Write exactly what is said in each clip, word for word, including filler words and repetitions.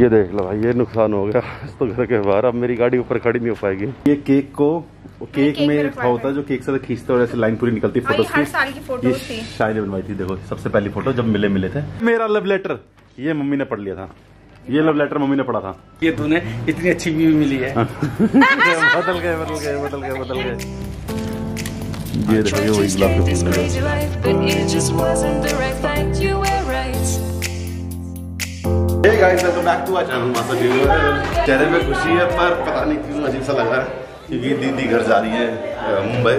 ये देख लो भाई, ये नुकसान हो गया तो घर के बाहर। अब मेरी गाड़ी ऊपर खड़ी नहीं हो पाएगी। ये केक को केक, केक में रखा होता है जो केक से खींचता और ऐसे लाइन पूरी निकलती फोटो की। ये शायद बनवाई थी, देखो सबसे पहली फोटो जब मिले मिले थे। मेरा लव लेटर ये मम्मी ने पढ़ लिया था, ये लव लेटर मम्मी ने पढ़ा था। ये तूने इतनी अच्छी बीवी मिली है। बदल गए बदल गए बदल गए बदल गए। ये देखो वही गुलाब। Hey guys, welcome back to our channel Meesho Video। चेहरे पे खुशी है पर पता नहीं क्यों अजीब सा लग रहा है क्योंकि दीदी घर जा रही है मुंबई।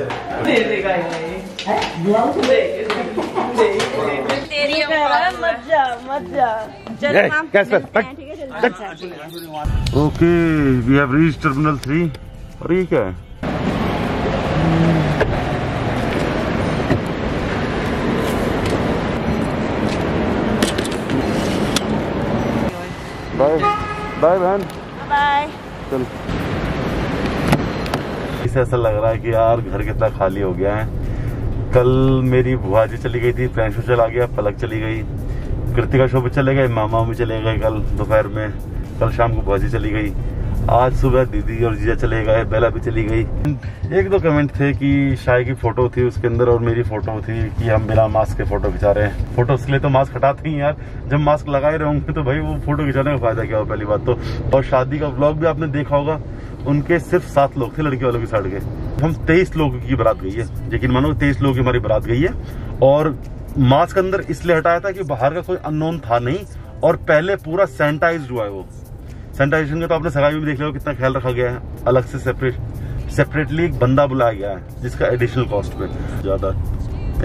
मजा मजा। Okay, we have reached terminal three. और ये क्या है? बाय बाय बहन, बाय। चल इसे ऐसा लग रहा है कि यार घर कितना खाली हो गया है। कल मेरी बुआ जी चली गई थी, प्रियांशु चला गया, पलक चली गई, कृतिका शो पे चले गए, मामा भी चले गए कल दोपहर में। कल शाम को बुआ जी चली गई, आज सुबह दीदी और जीजा चले गए, बेला भी चली गई। एक दो कमेंट थे कि शाय की फोटो थी उसके अंदर और मेरी फोटो थी कि हम बिना मास्क के फोटो खिंचा रहे हैं। फोटो उसके लिए तो मास्क हटाते ही यार, जब मास्क लगाए रहे होंगे तो भाई वो फोटो खिंचाने का फायदा क्या हो पहली बात तो। और शादी का व्लॉग भी आपने देखा होगा, उनके सिर्फ सात लोग थे लड़के वालों के साथ गए। हम तेईस लोगों की बारात गई है, लेकिन मानो तेईस लोगों की हमारी बारात गई है। और मास्क अंदर इसलिए हटाया था कि बाहर का कोई अननोन था नहीं और पहले पूरा सैनिटाइज हुआ है। वो सैनिटाइजेशन का तो आपने सगाई में देख लिया कितना ख्याल रखा गया है, अलग से सेपरेट सेपरेटली एक बंदा बुलाया गया है जिसका एडिशनल कॉस्ट पे। ज़्यादा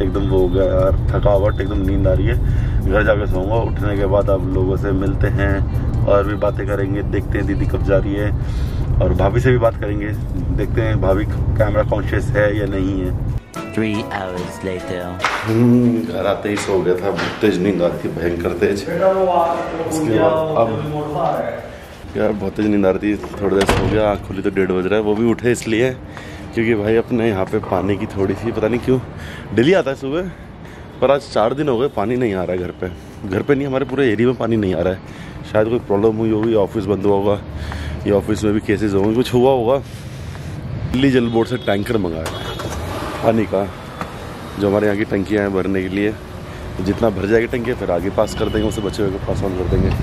एकदम वो हो गया यार, थकावट, एकदम नींद आ रही है। घर जाके सोऊंगा, उठने के बाद आप लोगों से मिलते हैं और भी बातें करेंगे। देखते हैं दीदी कब जा रही है और भाभी से भी बात करेंगे, देखते हैं भाभी कैमरा कॉन्शियस है या नहीं है। Three hours later। हम्म घर आते ही सो गया था, बहुत तेज नींद आ रही थी, भयंकर तेज। उसके बाद अब यार बहुत तेज नींद आ रही थी, थोड़ी देर हो गया, आँख खुली तो डेढ़ बज रहा है। वो भी उठे इसलिए क्योंकि भाई अपने यहाँ पे पानी की थोड़ी सी पता नहीं क्यों डेली आता है सुबह, पर आज चार दिन हो गए पानी नहीं आ रहा है घर पे। घर पे नहीं, हमारे पूरे एरिया में पानी नहीं आ रहा है। शायद कोई प्रॉब्लम हुई होगी, ऑफिस बंद हुआ होगा या ऑफिस में भी केसेज होंगे, कुछ हुआ होगा। दिल्ली जल बोर्ड से टैंकर मंगाया पानी का, जो हमारे यहाँ की टंकियाँ हैं भरने के लिए। जितना भर जाएगी टंकियाँ फिर आगे पास कर देंगे, उससे बच्चे को पास ऑन कर देंगे।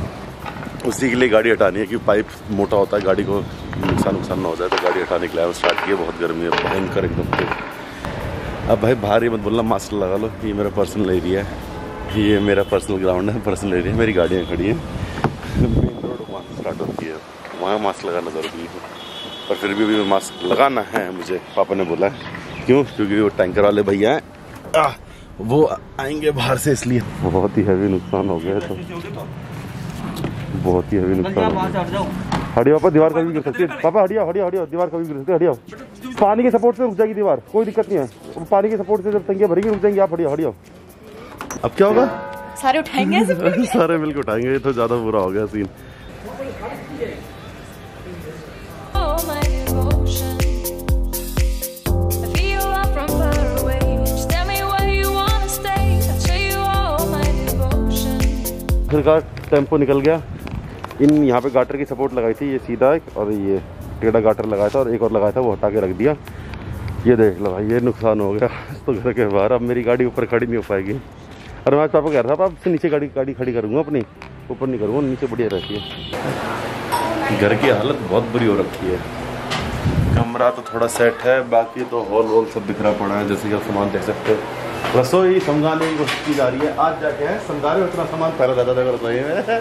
उसी के लिए गाड़ी हटानी है क्योंकि पाइप मोटा होता है, गाड़ी को नुकसान नुकसान ना हो जाए, तो गाड़ी हटाने के लिए स्टार्ट किया। बहुत गर्मी है, भयंकर एकदम तेज। अब भाई बाहर ये मत बोलना मास्क लगा लो, ये मेरा पर्सनल एरिया है, ये मेरा पर्सनल ग्राउंड है, पर्सनल एरिया। मेरी गाड़ियाँ खड़ी हैं, मेन रोड वहाँ से स्टार्ट होती है, वहाँ मास्क लगाना ज़रूरी है। पर फिर भी अभी मास्क लगाना है मुझे, पापा ने बोला। क्यों? क्योंकि वो टैंकर वाले भैया हैं, वो आएंगे बाहर से, इसलिए बहुत ही हैवी नुकसान हो गया। तो बहुत ही हैवी नुकसान। हड़िया पर दीवार कभी गिर सकती है पापा, हड़िया हड़िया हड़िया दीवार कभी गिर सकती है। हड़िया पानी के सपोर्ट से रुक जाएगी दीवार, कोई दिक्कत नहीं है। पानी के सपोर्ट से जब टंकियां भरेंगी रुक जाएंगी आप। हड़िया हड़िया अब क्या होगा? सारे उठाएंगे सारे मिलकर उठाएंगे। ये तो ज्यादा बुरा हो गया सीन। आखिरकार टेम्पो निकल गया। इन यहाँ पे गाटर की सपोर्ट लगाई थी, ये सीधा एक और ये टेढ़ा गाटर लगाया था और एक और लगाया था, वो हटा के रख दिया। ये देख लो भाई, ये नुकसान हो गया तो घर के बाहर। अब मेरी गाड़ी ऊपर खड़ी नहीं हो पाएगी। अरे मैं पापा कह रहा था आप से नीचे गाड़ी गाड़ी खड़ी करूँगा, अपनी ऊपर नहीं करूँगा, नीचे बढ़िया रहती है। घर की हालत बहुत बुरी हो रखी है। कमरा तो थोड़ा सेट है, बाकी तो हॉल वॉल सब बिखरा पड़ा है, जैसे कि आप सामान देख सकते हो। रसोई समझाने की कोशिश की जा रही है, आज जाके है समझाने में उतना सामान फैला जाता था रसोई में।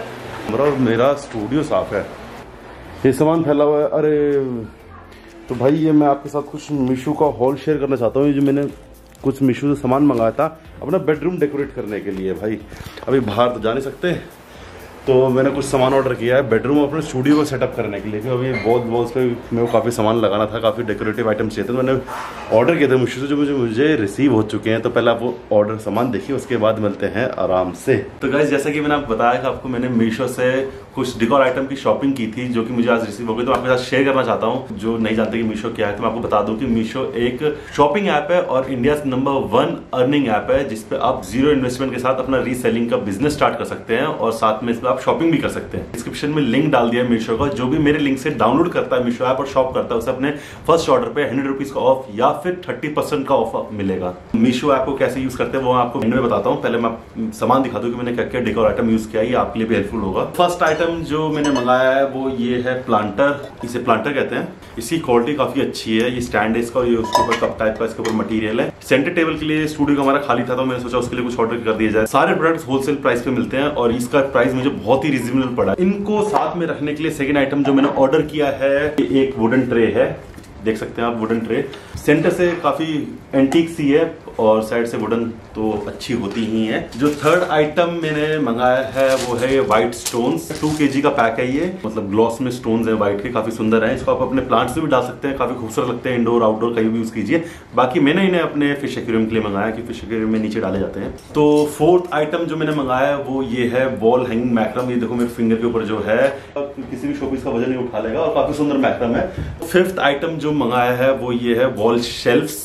मेरा मेरा स्टूडियो साफ है, ये सामान फैला हुआ है। अरे तो भाई ये मैं आपके साथ कुछ मीशो का हॉल शेयर करना चाहता हूँ। जो मैंने कुछ मीशो से सामान मंगाया था अपना बेडरूम डेकोरेट करने के लिए। भाई अभी बाहर तो जा नहीं सकते, तो मैंने कुछ सामान ऑर्डर किया है बेडरूम अपने स्टूडियो को सेटअप करने के लिए। क्योंकि अभी बहुत वॉल्स पे मेरे को काफ़ी सामान लगाना था, काफ़ी डेकोरेटिव आइटम्स चाहिए थे। मैंने ऑर्डर किए थे मुझे से, जो मुझे मुझे रिसीव हो चुके हैं। तो पहले आप वो ऑर्डर सामान देखिए, उसके बाद मिलते हैं आराम से। तो गाइस जैसा कि मैंने आपको बताया कि आपको मैंने मीशो से कुछ डिकोर आइटम की शॉपिंग की थी जो कि मुझे आज रिसीव हो गई, तो आपके साथ शेयर करना चाहता हूँ। जो नहीं जानते कि मीशो क्या है तो मैं आपको बता दूँ कि मीशो एक शॉपिंग ऐप है और India number one earning app है, जिसपे आप जीरो इन्वेस्टमेंट के साथ अपना रीसेलिंग का बिजनेस स्टार्ट कर सकते हैं और साथ में इसमें आप शॉपिंग भी कर सकते हैं। डिस्क्रिप्शन में लिंक डाल दिया है मीशो का, जो भी मेरे लिंक से डाउनलोड करता है मीशो ऐप और शॉप करता है उसे अपने फर्स्ट ऑर्डर पे हंड्रेड रुपीज का ऑफ या फिर थर्टी परसेंट का ऑफ मिलेगा। मीशो ऐप को कैसे यूज करते हैं वो मैं आपको एंड में बताता हूँ, पहले मैं सामान दिखा दूँ कि मैंने क्या क्या डेकोर आइटम यूज किया है, ये आपके लिए भी हेल्पफुल होगा। फर्स्ट आइटम जो मैंने मंगाया है वो ये है प्लांटर, इसे प्लांटर कहते हैं। इसकी क्वालिटी काफी अच्छी है, ये स्टैंड है इसका और ये उसके ऊपर कप टाइप का इसके ऊपर मटेरियल है। सेंटर टेबल के लिए स्टूडियो हमारा खाली था तो मैंने सोचा उसके लिए कुछ ऑर्डर कर दिया जाए। सारे प्रोडक्ट्स होलसेल प्राइस पे मिलते हैं और इसका प्राइस मुझे बहुत ही रिजनेबल पड़ा। इनको साथ में रखने के लिए सेकंड आइटम जो मैंने ऑर्डर किया है एक वुडन ट्रे है, देख सकते हैं आप वुडन ट्रे। सेंटर से काफी एंटीक सी है और साइड से वुडन तो अच्छी होती ही है। जो थर्ड आइटम मैंने मंगाया है वो है white stones, two KG pack pack है ये, मतलब ग्लॉस में स्टोन्स है व्हाइट के, काफी सुंदर है। इसको आप अपने प्लांट्स में भी डाल सकते हैं, काफी खूबसूरत लगते हैं, इंडोर आउटडोर कहीं भी यूज कीजिए। बाकी मैंने इन्हें अपने फिश एक्वेरियम के लिए मंगाया कि फिश एक्वेरियम में नीचे डाले जाते हैं। तो फोर्थ आइटम जो मैंने मंगाया है वो ये है वॉल हैंगिंग मैक्रम, ये देखो मेरे फिंगर के ऊपर जो है, किसी भी शोपीस का वजन नहीं उठा लेगा और काफी सुंदर मैक्रम है। फिफ्थ आइटम जो मंगाया है वो ये है वॉल शेल्फ्स,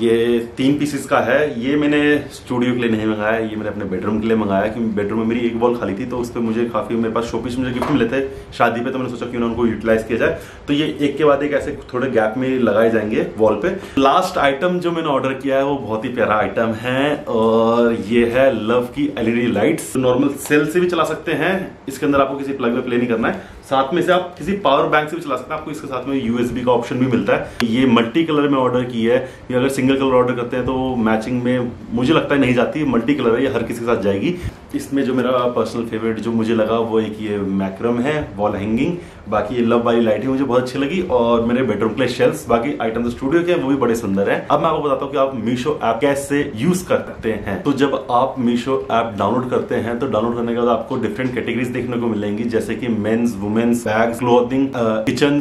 ये तीन पीसेस का है। ये मैंने स्टूडियो के लिए नहीं मंगाया, ये मैंने अपने बेडरूम के लिए मंगाया क्योंकि बेडरूम में मेरी एक वॉल खाली थी तो उस पर मुझे काफ़ी, मेरे पास शोपीस मुझे गिफ्ट मिले थे शादी पे, तो मैंने सोचा क्यों ना उनको यूटिलाइज किया जाए। तो ये एक के बाद एक ऐसे थोड़े गैप में लगाए जाएंगे वॉल पे। लास्ट आइटम जो मैंने ऑर्डर किया है वो बहुत ही प्यारा आइटम है और ये है लव की एलईडी लाइट्स। नॉर्मल सेल से भी चला सकते हैं, इसके अंदर आपको किसी प्लग में प्ले नहीं करना है, साथ में से आप किसी पावर बैंक से भी चला सकते हैं। आपको इसके साथ में यूएसबी का ऑप्शन भी मिलता है। ये मल्टी कलर में ऑर्डर की है, ये अगर सिंगल कलर ऑर्डर करते हैं तो मैचिंग में मुझे लगता है नहीं जाती, मल्टी कलर है ये, हर किसी के साथ जाएगी। इसमें जो मेरा पर्सनल फेवरेट जो मुझे लगा वो एक ये मैक्रम है वॉल हैंगिंग, बाकी ये लव वाली लाइट मुझे बहुत अच्छी लगी और मेरे बेडरूम के लिए शेल्फ्स, बाकी आइटम तो स्टूडियो के हैं वो भी बड़े सुंदर हैं। अब मैं आपको बताता हूँ कि आप मीशो ऐप कैसे यूज करते हैं। तो जब आप मीशो ऐप डाउनलोड करते हैं तो डाउनलोड करने के बाद आपको डिफरेंट कैटेगरीज देखने को मिलेंगी, जैसे कि men's, women's, bag, clothing, kitchen,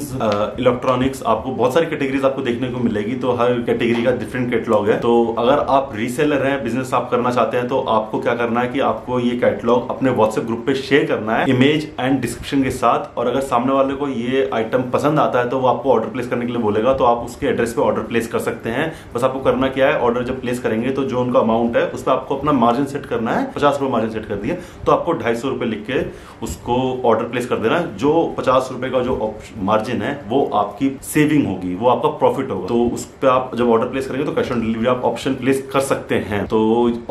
electronics, आपको बहुत सारी कैटेगरीज आपको देखने को मिलेगी। तो हर कैटेगरी का डिफरेंट कैटलॉग है। तो अगर आप रीसेलर हैं, बिजनेस आप करना चाहते हैं तो आपको क्या करना है कि आपको ये कैटलॉग अपने व्हाट्सएप ग्रुप पे शेयर करना है इमेज एंड डिस्क्रिप्शन के साथ, और अगर सामने वाले को ये आइटम पसंद आता है तो वो आपको ऑर्डर प्लेस करने के लिए बोलेगा, तो आप उसके एड्रेस पे ऑर्डर प्लेस कर सकते हैं। बस आपको करना क्या है, ऑर्डर जब प्लेस करेंगे तो जो उनका अमाउंट है उस पर आपको अपना मार्जिन सेट करना है। पचास रुपये मार्जिन सेट कर दिया तो आपको ढाई सौ रुपये लिख के उसको ऑर्डर प्लेस कर देना। जो पचास रुपये का जो मार्जिन है वो आपकी सेविंग होगी, वो आपका प्रॉफिट होगा। तो उस पर आप जब ऑर्डर प्लेस करेंगे तो कैश ऑन डिलीवरी आप ऑप्शन प्लेस कर सकते हैं। तो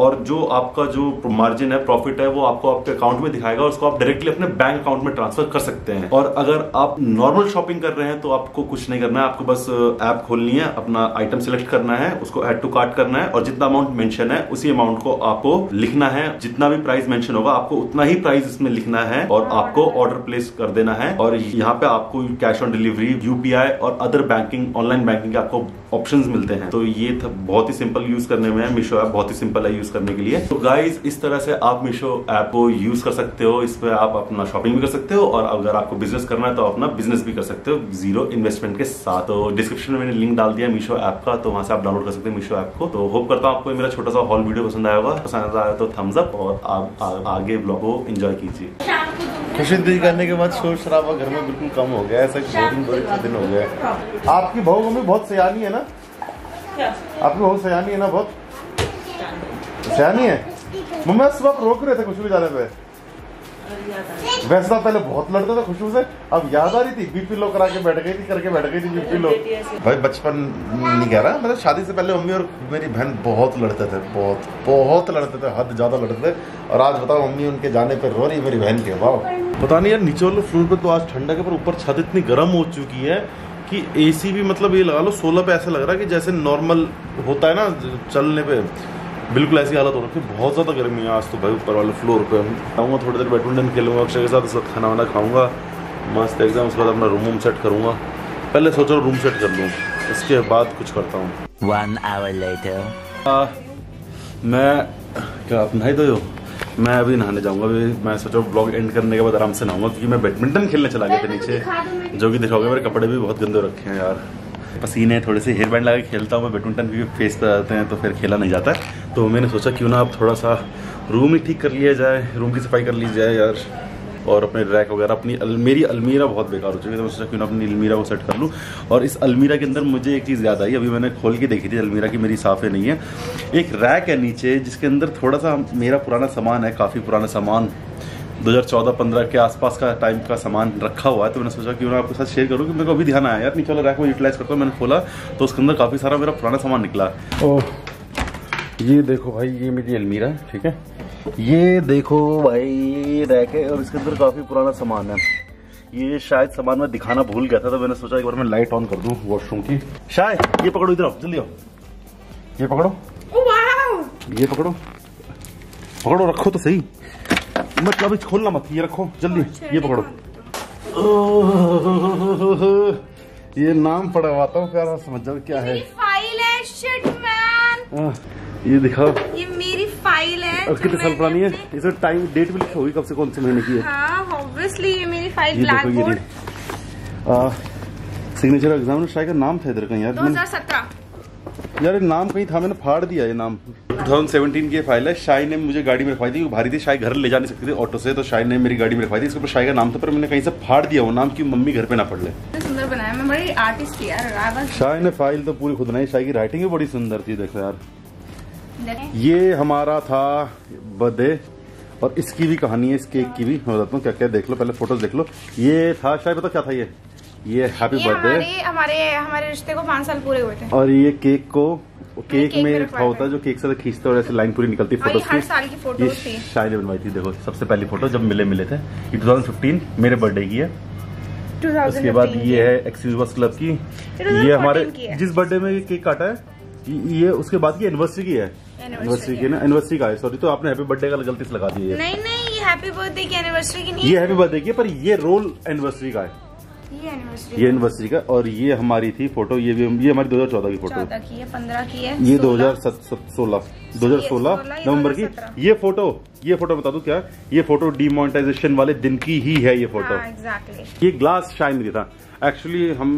और जो आपका जो मार्जिन है, प्रॉफिट है, वो आपको आपके अकाउंट में दिखाएगा और उसको आप डायरेक्टली अपने बैंक अकाउंट में ट्रांसफर कर सकते हैं। और अगर आप नॉर्मल शॉपिंग कर रहे हैं तो आपको कुछ नहीं करना है, आपको बस ऐप खोलनी है, अपना आइटम सिलेक्ट करना है, उसको ऐड टू कार्ट करना है और जितना अमाउंट मेंशन है उसी अमाउंट को आपको लिखना है। जितना भी प्राइस मेंशन होगा आपको उतना ही प्राइस इसमें लिखना है और आपको ऑर्डर प्लेस कर देना है। और यहाँ पे आपको कैश ऑन डिलीवरी, यूपीआई और अदर बैंकिंग, ऑनलाइन बैंकिंग के आपको ऑप्शंस मिलते हैं। तो ये बहुत ही सिंपल यूज करने में है, मीशो ऐप बहुत ही सिंपल है यूज करने के लिए। तो गाइज, इस तरह से आप मीशो ऐप को यूज कर सकते हो, इस पर आप अपना शॉपिंग भी कर सकते हो और अगर आपको बिजनेस करना है तो अपना बिजनेस भी कर सकते हो जीरो इन्वेस्टमेंट के साथ। तो डिस्क्रिप्शन में मैंने लिंक डाल दिया मीशो ऐप का, तो वहां से आप डाउनलोड कर सकते हैं मीशो ऐप को। तो होप करता हूँ आपको मेरा छोटा सा हॉल वीडियो पसंद आया होगा, पसंद आया तो थम्स अप और आप आ, आगे ब्लॉग को एंजॉय कीजिए। खुशदिली करने के बाद शोर शराबा घर में बिल्कुल कम हो गया, ऐसा दिन हो गया। आपकी बहू में बहुत सयानी है ना, आपकी बहुत सयानी है ना, बहुत सयानी है। मम्मी आप सुबह रोक रहे थे खुशबू जाने पे, वैसे आप पहले बहुत लड़ते थे खुशबू से, अब याद आ रही थी, बीपी लो करा के बैठ गई थी, करके बैठ गई थी बीपी लो। भाई बचपन नहीं कह रहा, मतलब शादी से पहले मम्मी और मेरी बहन बहुत लड़ते थे, बहुत बहुत लड़ते थे, हद ज्यादा लड़ते थे। और आज बताओ मम्मी उनके जाने पर रो रही मेरी बहन के, वाह। पता नहीं यार, नीचे वाले फ्लोर पे तो आज ठंडा के, पर ऊपर छत इतनी गर्म हो चुकी है कि एसी भी, मतलब ये लगा लो सोलह पे, ऐसा लग रहा है कि जैसे नॉर्मल होता है ना चलने पे, बिल्कुल ऐसी हालत हो रखी है। बहुत ज़्यादा गर्मी है आज तो भाई, ऊपर वाले फ्लोर पे। आऊँगा थोड़ी देर बैडमिंटन खेलूँगा अक्षय के साथ, उसके साथ खाना वाना खाऊँगा मस्त एग्जाम, उसके बाद अपना रूम वूम सेट करूँगा। पहले सोच रहा हूँ रूम सेट कर लूँ, इसके बाद कुछ करता हूँ। वन आवर लेटर मैं क्या, आप नहाई दो? मैं अभी नहाने जाऊँगा, अभी मैं सोचा ब्लॉग एंड करने के बाद आराम से नहाऊंगा क्योंकि मैं बैडमिंटन खेलने चला गया था नीचे, जो कि दिखाओगे मेरे कपड़े भी बहुत गंदे रखे हैं यार, पसीने, थोड़े से हेयर बैंड लगा के खेलता हूँ मैं बैडमिंटन, क्योंकि फेस पर आते हैं तो फिर खेला नहीं जाता। तो मैंने सोचा क्यों ना अब थोड़ा सा रूम ही ठीक कर लिया जाए, रूम की सफाई कर ली जाए यार। और अपने रैक वगैरह अपनी अल, मेरी अलमीरा बहुत बेकार हो चुकी है, तो मैं सोचा क्यों ना अपनी अलमीरा को सेट कर लूँ। और इस अलमीरा के अंदर मुझे एक चीज़ याद आई, अभी मैंने खोल के देखी थी अलमीरा की, मेरी साफ़े नहीं है। एक रैक है नीचे जिसके अंदर थोड़ा सा मेरा पुराना सामान है, काफ़ी पुराना सामान, दो हज़ार चौदह पंद्रह के आसपास का टाइम का सामान रखा हुआ है। तो मैंने सोचा क्यों ना आपके साथ शेयर करूँ कि मेरे को अभी ध्यान आया यार, नीचे वाला रैक में यूटिलाइज करता हूँ। मैंने खोला तो उसके अंदर काफ़ी सारा मेरा पुराना सामान निकला। ओह ये देखो भाई, ये मेरी अलमीरा, ठीक है, ये देखो भाई रैक है और इसके अंदर काफ़ी पुराना सामान है। ये शायद सामान मैं दिखाना भूल गया था, तो मैंने सोचा एक बार मैं लाइट ऑन कर दूँ वॉशरूम की। शायद ये पकड़ो, इधर आओ, जल्दी आओ, ये पकड़ो, ये पकड़ो, पकड़ो, रखो तो सही, मत अभी खोलना मत, ये रखो जल्दी, ये पकड़ो। ये नाम पड़ा हुआ था, क्या समझ जाओ क्या है, फाइल है, शिट मैन। ये दिखाओ, ये मेरी फाइल है। और कितने साल पुरानी है? इसमें टाइम डेट भी लिखी होगी, कब से कौन से महीने की है। हाँ, ऑब्वियसली ये मेरी file, black board, signature exam शायद का नाम था इधर कहीं यार, दो हज़ार सत्रह यार, नाम कहीं था, मैंने फाड़ दिया ये नाम। दो हज़ार सत्रह की फाइल है। शाही ने मुझे गाड़ी में रखवाई थी, वो भारी थी, शाही घर ले जा नहीं सकती थी ऑटो से, तो शाही ने मेरी गाड़ी में रखवाई थी। इसके ऊपर शाही का नाम था, पर मैंने कहीं से फाड़ दिया वो नाम कि मम्मी घर पे ना पढ़ ले। सुंदर बनाया, मैं बड़ी आर्टिस्ट थी यार। शाही ने फाइल तो पूरी खुद बनाई, शाही की राइटिंग भी बड़ी सुंदर थी, देखो यार। ये हमारा था बर्थडे, और इसकी भी कहानी है, इस केक की भी बताता हूँ क्या क्या। देख लो पहले फोटोज देख लो। ये था, शाही बताओ क्या था ये। ये हैप्पी बर्थडे, हमारे हमारे रिश्ते को पाँच साल पूरे हुए थे। और ये केक को केक, केक में रखा होता है जो केक से खींचता है और ऐसे लाइन पूरी निकलती है। फोटो हर साल की फोटो थी, शायद बनवाई थी। देखो सबसे पहली फोटो जब मिले मिले थे, ये दो हज़ार पंद्रह मेरे बर्थडे की है। उसके बाद ये है एक्सक्यूज बस क्लब की, ये हमारे जिस बर्थडे में केक काटा है ये, उसके बाद की एनिवर्सरी की है, एनिवर्सरी की ना, एनिवर्सरी का है, सॉरी। तो आपने हैप्पी बर्थडे का गलती से लगा दी है। नहीं नहीं, ये हैप्पी बर्थडे की, एनिवर्सरी की नहीं, ये हैप्पी बर्थडे की है, पर ये रोल एनिवर्सरी का है, ये एनिवर्सरी, ये एनिवर्सरी का। और ये हमारी थी फोटो, ये भी, ये हमारी दो हज़ार चौदह की फोटो की है, पंद्रह की है, ये दो हज़ार सोलह नवंबर की। ये फोटो, ये फोटो बता दूं क्या, ये फोटो डिमोनेटाइजेशन वाले दिन की ही है ये फोटो। हाँ, exactly. ये ग्लास शाय नहीं था एक्चुअली, हम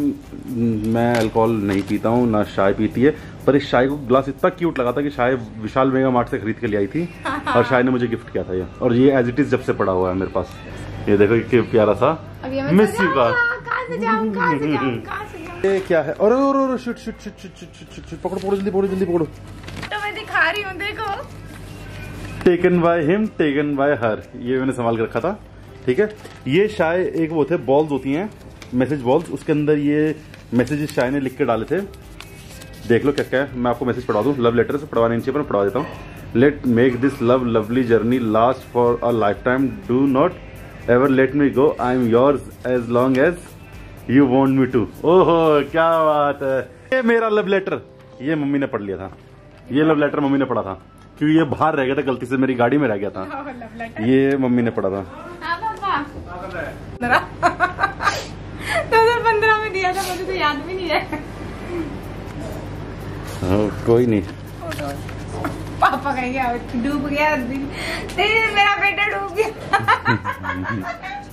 मैं अल्कोहल नहीं पीता हूँ ना शाय पीती है, पर इस शाय को ग्लास इतना क्यूट लगा था कि शाय विशाल मेगा मार्ट से खरीद के ले आई थी और शाय ने मुझे गिफ्ट किया था ये। और ये एज इट इज जब से पड़ा हुआ है मेरे पास। ये देखो प्यारा सा मिस यू का। ये क्या है? अरे अरे shoot shoot shoot shoot shoot shoot shoot, पकड़ो पकड़ो जल्दी, पकड़ो जल्दी पकड़ो। तो मैं दिखा रही हूँ, देखो। Taken by him, taken by her. ये मैंने संभाल के रखा था, ठीक है। ये शाय एक वो थे बॉल्स होती हैं, मैसेज बॉल्स, उसके अंदर ये मैसेजेस शाय ने लिख के डाले थे। देख लो क्या क्या है, मैं आपको मैसेज पढ़ा दूँ, लव लेटर से पढ़वाने नीचे पर पढ़वा देता हूँ। Let make this love lovely journey last for a life time, do not ever let me go, I am yours as long as You want me to। ओहो क्या बात है। ये मेरा लव लेटर, ये मम्मी ने पढ़ लिया था, ये लव लेटर मम्मी ने पढ़ा था, क्योंकि ये बाहर रह गया था गलती से, मेरी गाड़ी में रह गया था, ये मम्मी ने पढ़ा था। दो हज़ार पंद्रह में दिया था, मुझे तो याद भी नहीं है। कोई नहीं, पापा कह गया डूब गया, मेरा बेटा डूब गया।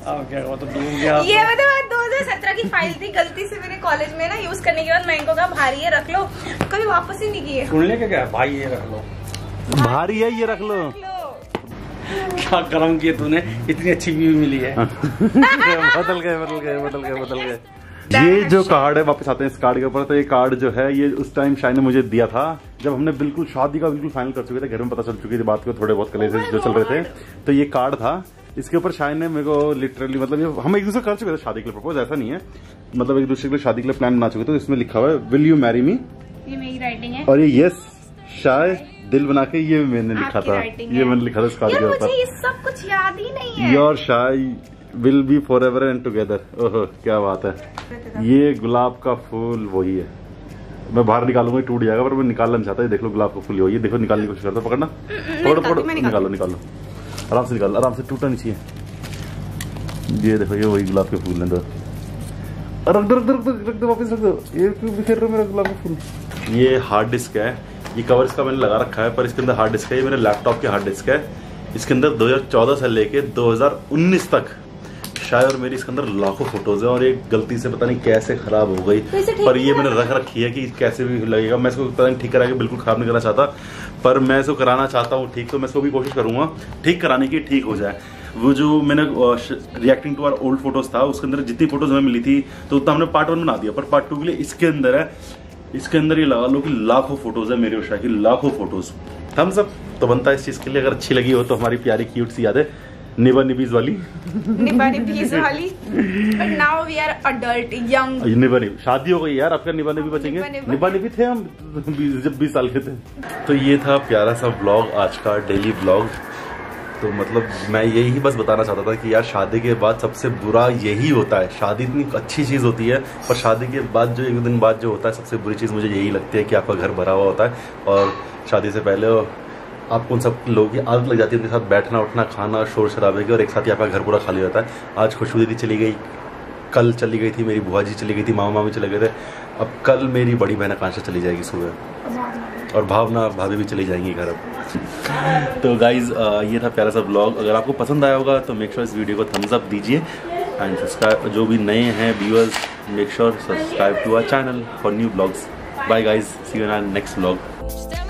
Okay, वो तो डूब गया। ये मतलब दो हज़ार सत्रह की फाइल थी, गलती से मैंने कॉलेज में ना यूज करने के बाद मैं इनको कहा भारी है रख लो, कभी वापस ही नहीं किए। सुनने का क्या भाई, ये रख लो, भारी है ये रख लो, क्या कर्म किए तूने, इतनी अच्छी व्यू मिली है। बदल गए बदल गए बदल गए बदल गए। ये जो कार्ड है, वापस आते हैं इस कार्ड के ऊपर। तो ये कार्ड जो है ये उस टाइम शाय ने मुझे दिया था जब हमने बिल्कुल शादी का बिल्कुल फाइनल कर चुके थे, घर में पता चल चुकी थी बात को, थोड़े बहुत कलेजे जो चल रहे थे। तो ये कार्ड था, इसके ऊपर शाय ने मेरे को लिटरली, मतलब ये हम एक दूसरे कर चुके थे शादी के लिए प्रपोज, ऐसा नहीं है, मतलब एक दूसरे के लिए शादी के लिए प्लान बना चुके थे। तो इसमें लिखा हुआ है विल यू मैरी मी, ये मेरी राइटिंग है, और ये यस शाय दिल बना के ये मैंने लिखा था, ये मैंने लिखा था इस कार्ड के ऊपर। सब कुछ याद ही नहीं है। Your shy will be forever and together. ओहो क्या बात है। ये गुलाब का फूल वही है, मैं बाहर निकालूंगा टूट जाएगा, पर मैं निकालना चाहता है। देख लो गुलाब का फूल वही है, देखो निकालने की कोशिश करता हूँ, पकड़ना, पकड़ो पकड़ो, निकालो निकालो, आराम से निकालो, आराम से, टूटा नहीं चाहिए। ये देखो ये वही गुलाब के फूल है, रख दो रख दो रख दो रख दो वापस रख दो, ये क्यों बिखेर रहे हो मेरा गुलाब का फूल। ये हार्ड डिस्क है, ये कवर इसका मैंने लगा रखा है, पर इसके अंदर हार्ड डिस्क है, ये मेरे लैपटॉप की हार्ड डिस्क है। इसके अंदर दो हज़ार चौदह से लेके दो हज़ार उन्नीस तक शाय और मेरी इसके अंदर लाखों फोटोज है, और ये गलती से पता नहीं कैसे खराब हो गई, पर ये मैंने रख रखी है कि कैसे भी लगेगा। मैं इसको पता नहीं ठीक करा के बिल्कुल खराब नहीं करना चाहता, पर मैं इसको कराना चाहता हूँ ठीक, तो मैं इसको भी कोशिश करूंगा ठीक कराने की, ठीक हो जाए। वो जो मैंने reacting to our old photos था उसके अंदर जितनी फोटोज हमें मिली थी तो उतना हमने पार्ट वन बना दिया, पर पार्ट टू के लिए इसके अंदर है, इसके अंदर ये लगा लो कि लाखों फोटोज है मेरे उषा की, लाखों फोटोज। थम्स अप तो बनता है इस चीज के लिए। अगर अच्छी लगी हो तो हमारी प्यारी क्यूट सी याद है निबा निबीज वाली निबा निबीज वाली but now we are adult young. निबा निबी शादी हो गई यार, आपका निबा निबी बचेंगे, निबा निबी थे हम जब बीस साल के थे। तो ये था प्यारा सा ब्लॉग, आज का डेली ब्लॉग। तो मतलब मैं यही बस बताना चाहता था कि यार शादी के बाद सबसे बुरा यही होता है। शादी इतनी अच्छी चीज़ होती है पर शादी के बाद जो एक दिन बाद जो होता है सबसे बुरी चीज़ मुझे यही लगती है कि आपका घर भरा हुआ होता है और शादी से पहले आपको उन सब लोगों की आदत लग जाती है, उनके साथ बैठना उठना खाना शोर शराबे की, और एक साथ ही आपका घर पूरा खाली होता है। आज खुशबू दीदी चली गई, कल चली गई थी मेरी बुआ जी, चली गई थी मामा मामी चले गए थे, अब कल मेरी बड़ी बहन आकांक्षा चली जाएगी सुबह, और भावना भाभी भी चली जाएंगी घर अब। तो गाइज ये था प्यारा सा ब्लॉग, अगर आपको पसंद आया होगा तो मेक श्योर इस वीडियो को थम्स अप दीजिए एंड सब्सक्राइब। जो भी नए हैं viewers make sure subscribe to our channel for new blogs. Bye guys, see you in our next blog.